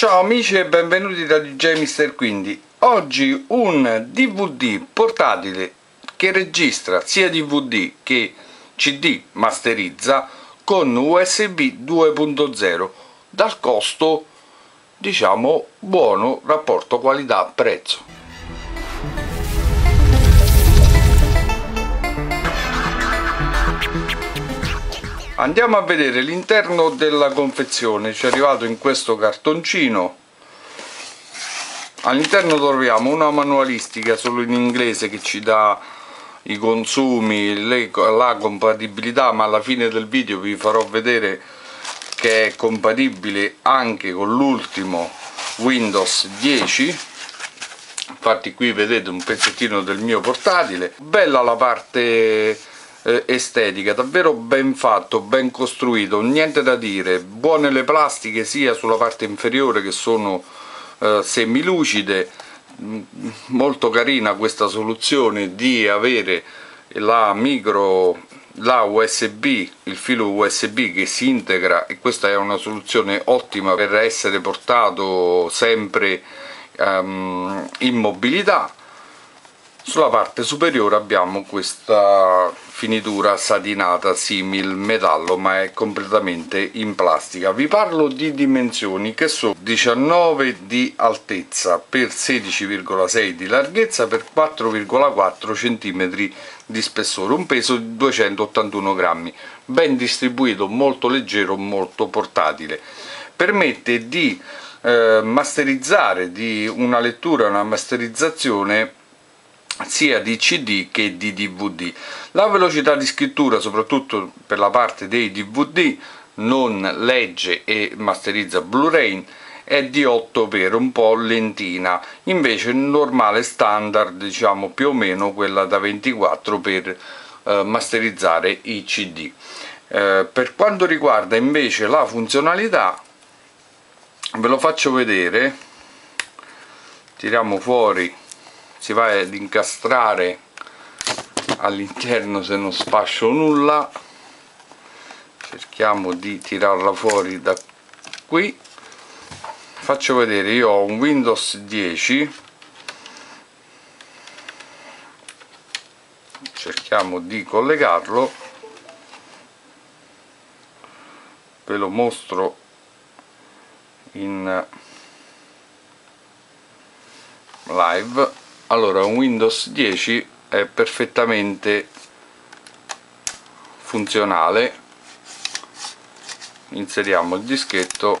Ciao amici e benvenuti da DJ Mister Quindi. Oggi un DVD portatile che registra sia DVD che CD, masterizza con USB 2.0 dal costo, diciamo, buono, rapporto qualità-prezzo. Andiamo a vedere l'interno della confezione. Ci è arrivato in questo cartoncino. All'interno troviamo una manualistica solo in inglese che ci dà i consumi, la compatibilità, ma alla fine del video vi farò vedere che è compatibile anche con l'ultimo Windows 10. Infatti qui vedete un pezzettino del mio portatile. Bella la parte estetica, davvero ben fatto, ben costruito, niente da dire. Buone le plastiche sia sulla parte inferiore, che sono semilucide. Molto carina questa soluzione di avere la USB, il filo USB che si integra, e questa è una soluzione ottima per essere portato sempre in mobilità. Sulla parte superiore abbiamo questa finitura satinata simil metallo, ma è completamente in plastica. Vi parlo di dimensioni che sono 19 di altezza per 16,6 di larghezza per 4,4 cm di spessore, un peso di 281 grammi, ben distribuito, molto leggero, molto portatile. Permette di masterizzare, di una lettura, una masterizzazione sia di CD che di DVD. La velocità di scrittura, soprattutto per la parte dei DVD, non legge e masterizza Blu-ray, è di 8 per, un po' lentina. Invece normale standard, diciamo più o meno quella da 24 per masterizzare i CD. Per quanto riguarda invece la funzionalità, ve lo faccio vedere. Tiriamo fuori, si va ad incastrare all'interno, se non sfascio nulla, cerchiamo di tirarla fuori da qui. Faccio vedere, io ho un Windows 10, cerchiamo di collegarlo, ve lo mostro in live. Allora, un Windows 10 è perfettamente funzionale. Inseriamo il dischetto.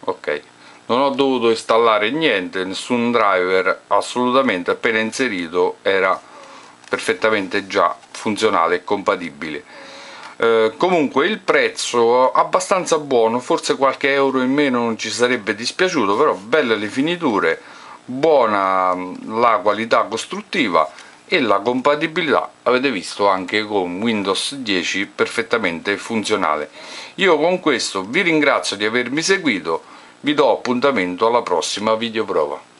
Ok, non ho dovuto installare niente, nessun driver, assolutamente. Appena inserito era perfettamente già funzionale e compatibile. Comunque il prezzo abbastanza buono, forse qualche euro in meno non ci sarebbe dispiaciuto, però belle le finiture, buona la qualità costruttiva e la compatibilità, avete visto, anche con Windows 10 perfettamente funzionale. Io con questo vi ringrazio di avermi seguito, vi do appuntamento alla prossima videoprova.